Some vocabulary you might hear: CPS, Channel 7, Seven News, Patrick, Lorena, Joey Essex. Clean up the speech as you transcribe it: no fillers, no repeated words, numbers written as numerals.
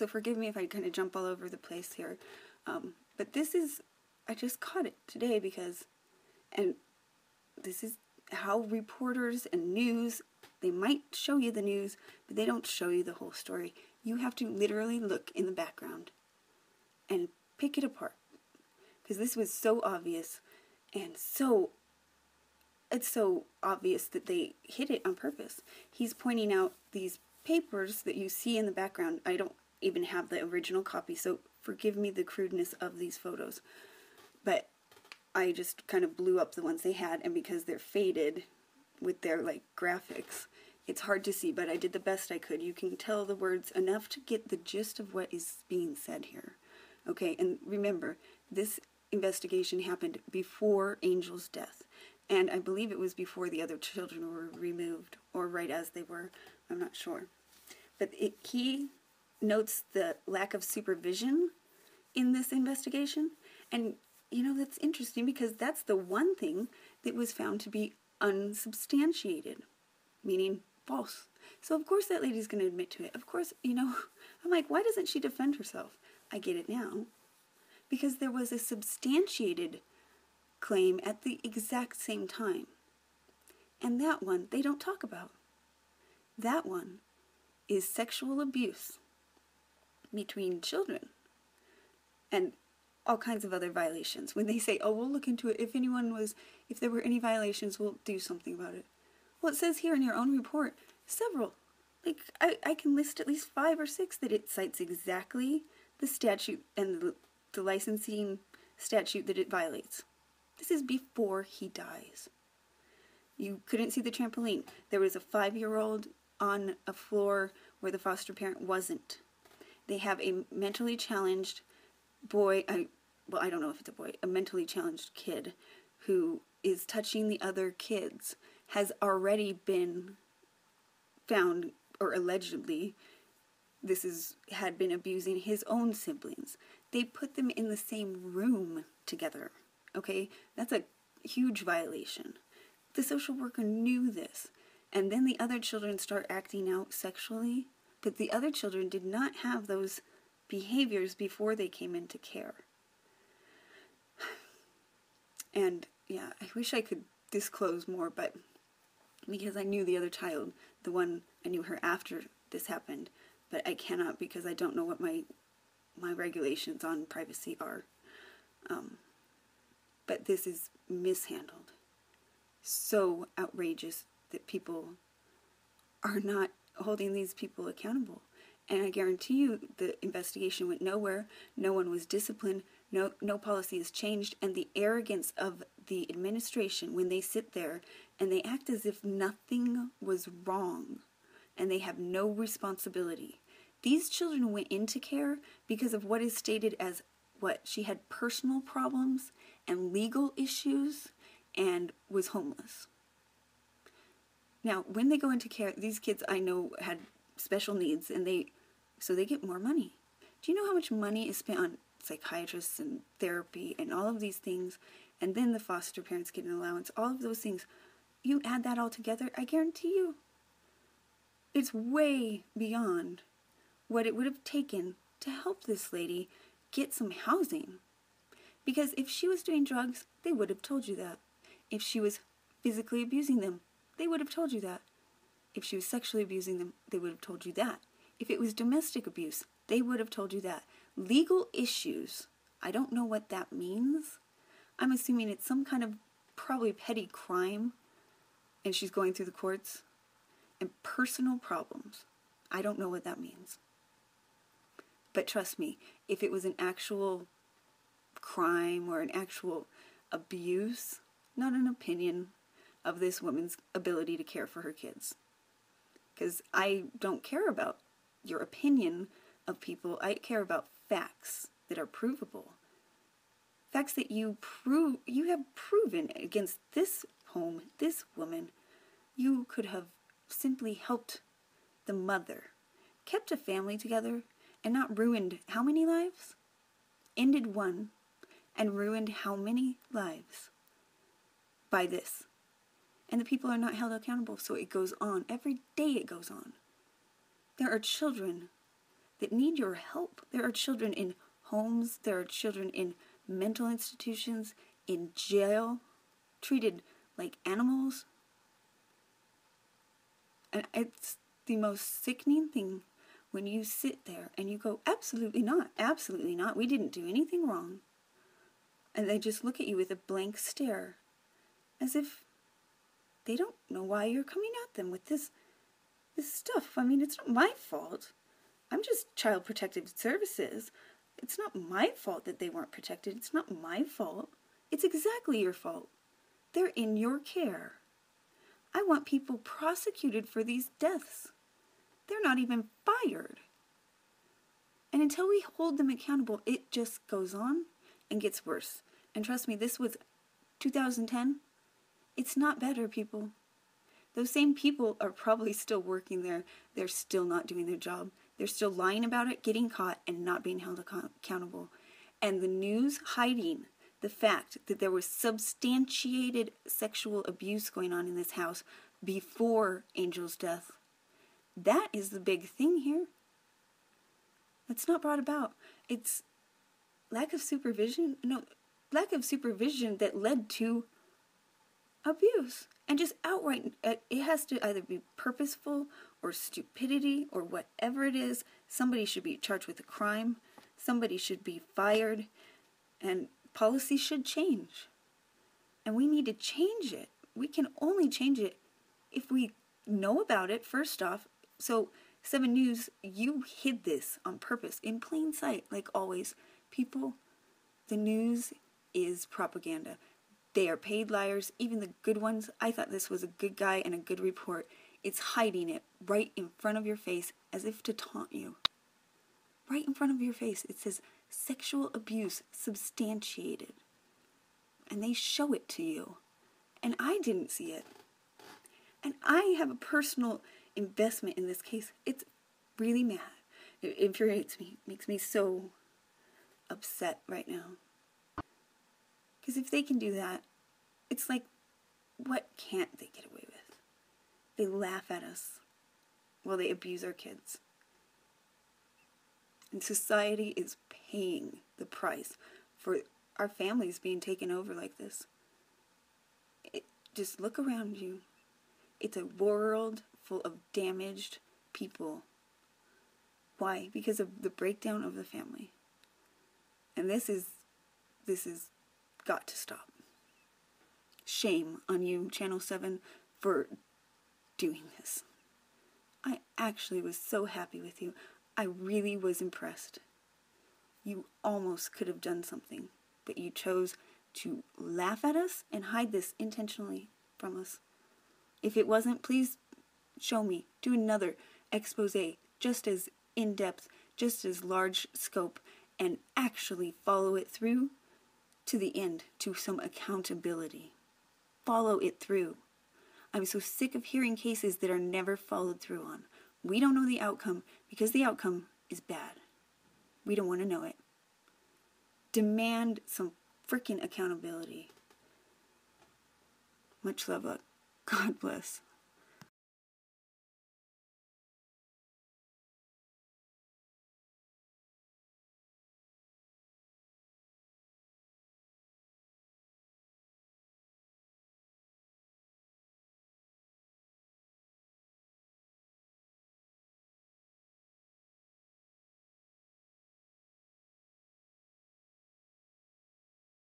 So forgive me if I kind of jump all over the place here. But this is, I just caught it today because, and this is how reporters and news, they might show you the news, but they don't show you the whole story. You have to literally look in the background and pick it apart, because this was so obvious, and so it's so obvious that they hid it on purpose. He's pointing out these papers that you see in the background. I don't even have the original copy, so forgive me the crudeness of these photos, but I just kind of blew up the ones they had, and because they're faded with their like graphics, it's hard to see, but I did the best I could. You can tell the words enough to get the gist of what is being said here. Okay, and remember, this investigation happened before Angel's death, and I believe it was before the other children were removed, or right as they were, I'm not sure. But he notes the lack of supervision in this investigation, and you know, that's interesting because that's the one thing that was found to be unsubstantiated, meaning false. So of course that lady's going to admit to it. Of course, you know, I'm like, why doesn't she defend herself? I get it now, because there was a substantiated claim at the exact same time. And that one they don't talk about. That one is sexual abuse between children and all kinds of other violations. When they say, oh, we'll look into it. If there were any violations, we'll do something about it. Well, it says here in your own report, several. Like, I can list at least 5 or 6 that it cites exactly the statute and the licensing statute that it violates. This is before he dies. You couldn't see the trampoline. There was a 5-year-old on a floor where the foster parent wasn't. They have a mentally challenged boy, well, I don't know if it's a boy, a mentally challenged kid who is touching the other kids, has already been found, or allegedly, this is, had been abusing his own siblings. They put them in the same room together, okay? That's a huge violation. The social worker knew this, and then the other children start acting out sexually, but the other children did not have those behaviors before they came into care. And yeah, I wish I could disclose more, but because I knew the other child, the one, I knew her after this happened, but I cannot because I don't know what my regulations on privacy are. But this is mishandled. So outrageous that people are not holding these people accountable. And I guarantee you the investigation went nowhere. No one was disciplined. No policy has changed. And the arrogance of the administration when they sit there and they act as if nothing was wrong and they have no responsibility. These children went into care because of what is stated as what? She had personal problems and legal issues and was homeless. Now, when they go into care, these kids I know had special needs, and so they get more money. Do you know how much money is spent on psychiatrists and therapy and all of these things, and then the foster parents get an allowance, all of those things? You add that all together, I guarantee you, it's way beyond what it would have taken to help this lady get some housing. Because if she was doing drugs, they would have told you that. If she was physically abusing them, they would have told you that. If she was sexually abusing them, they would have told you that. If it was domestic abuse, they would have told you that. Legal issues, I don't know what that means. I'm assuming it's some kind of probably petty crime, and she's going through the courts. And personal problems, I don't know what that means. But trust me, if it was an actual crime or an actual abuse, not an opinion of this woman's ability to care for her kids. Because I don't care about your opinion of people. I care about facts that are provable. Facts that you have proven against this home, this woman. You could have simply helped the mother, kept a family together, and not ruined how many lives? Ended one and ruined how many lives by this? And the people are not held accountable, so it goes on. Every day it goes on. There are children that need your help. There are children in homes, there are children in mental institutions, in jail, treated like animals. And it's the most sickening thing when you sit there and you go, absolutely not, we didn't do anything wrong. And they just look at you with a blank stare, as if they don't know why you're coming at them with this stuff. I mean, it's not my fault. I'm just Child Protective Services. It's not my fault that they weren't protected. It's not my fault. It's exactly your fault. They're in your care. I want people prosecuted for these deaths. They're not even fired. And until we hold them accountable, it just goes on and gets worse. And trust me, this was 2010. It's not better, people. Those same people are probably still working there. They're still not doing their job. They're still lying about it, getting caught, and not being held accountable. And the news hiding the fact that there was substantiated sexual abuse going on in this house before Angel's death. That is the big thing here. That's not brought about. It's lack of supervision. No, lack of supervision that led to abuse. And just outright, it has to either be purposeful or stupidity or whatever it is. Somebody should be charged with a crime. Somebody should be fired. And policy should change. And we need to change it. We can only change it if we know about it, first off. So, 7 News, you hid this on purpose, in plain sight, like always. People, the news is propaganda. They are paid liars, even the good ones. I thought this was a good guy and a good report. It's hiding it right in front of your face as if to taunt you. Right in front of your face. It says, sexual abuse substantiated. And they show it to you. And I didn't see it. And I have a personal investment in this case. It's really mad. It infuriates me. It makes me so upset right now. Because if they can do that, it's like, what can't they get away with? They laugh at us while they abuse our kids. And society is paying the price for our families being taken over like this. Just look around you. It's a world full of damaged people. Why? Because of the breakdown of the family. And this is got to stop. Shame on you, Channel 7, for doing this. I actually was so happy with you. I really was impressed. You almost could have done something, but you chose to laugh at us and hide this intentionally from us. If it wasn't, please show me. Do another exposé, just as in-depth, just as large scope, and actually follow it through to the end, to some accountability. Follow it through. I'm so sick of hearing cases that are never followed through on. We don't know the outcome because the outcome is bad. We don't want to know it. Demand some freaking accountability. Much love, God bless.